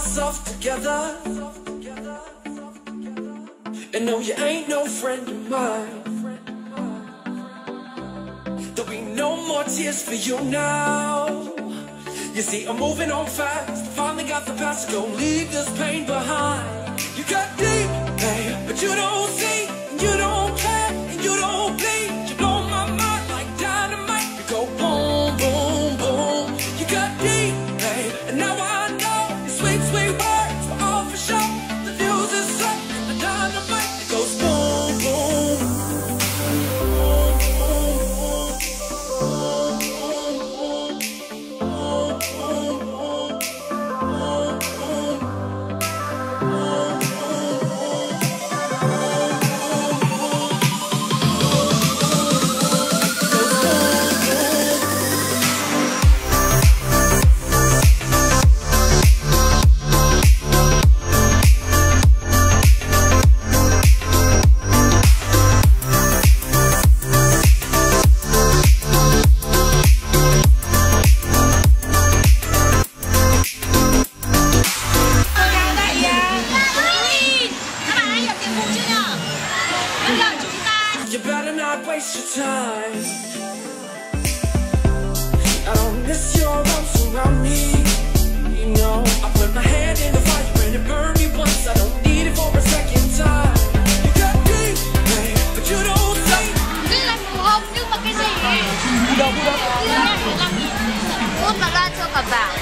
ourselves together. And no, you ain't no friend of mine. There'll be no more tears for you now. You see, I'm moving on fast. Finally got the past to go, leave this pain behind. You got deep pain, but you don't see, and you don't care, and you don't bleed. You blow my mind like dynamite. You go boom, boom, boom. You got deep pain, and now I know your sweet, sweet words were all for show. The fuse is set, the dynamite it goes boom, boom, boom, boom, boom, boom, boom, boom, boom, boom, boom. You better not waste your time. I don't miss your arms around me. You know, I put my hand in the fire and it burned me once. I don't need it for a second time. You got deep, babe, but you don't think. This is home, do what you say. What am I talking about?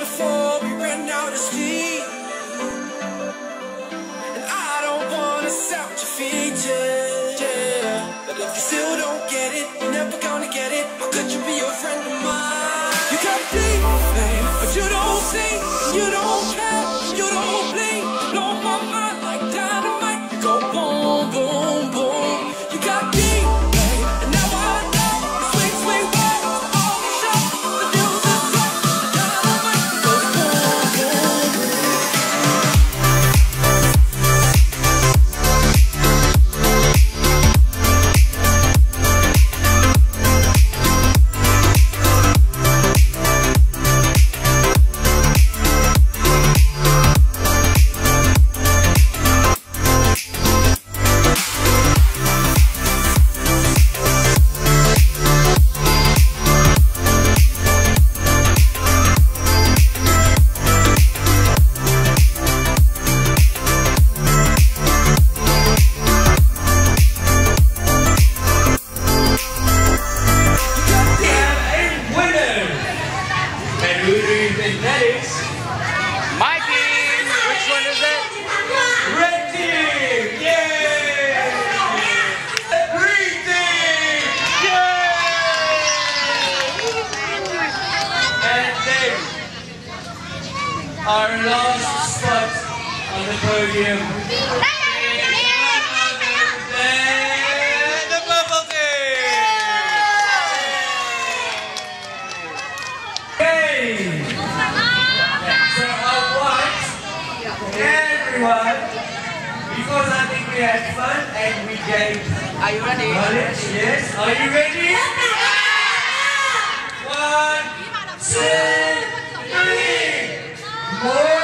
Before we ran out of steam, and I don't wanna sound defeated, yeah. But if you still don't get it, you're never gonna get it. How could you be a friend of mine? You got deep, babe, but you don't see, you don't care, you don't bleed. Blow my mind like dynamite. You go boom, boom, boom. You got deep, babe, and now I know the sweet, sweet words all the show. The fuse is set, the dynamite. My team! Which one is it? Red team! Yay! Green team! Yay! And they are last spot on the podium. And the purple team! Yay! Everyone, because I think we had fun and we gave. Are you ready? Knowledge. Yes. Are you ready? Yeah. 1, 2, 3, 4.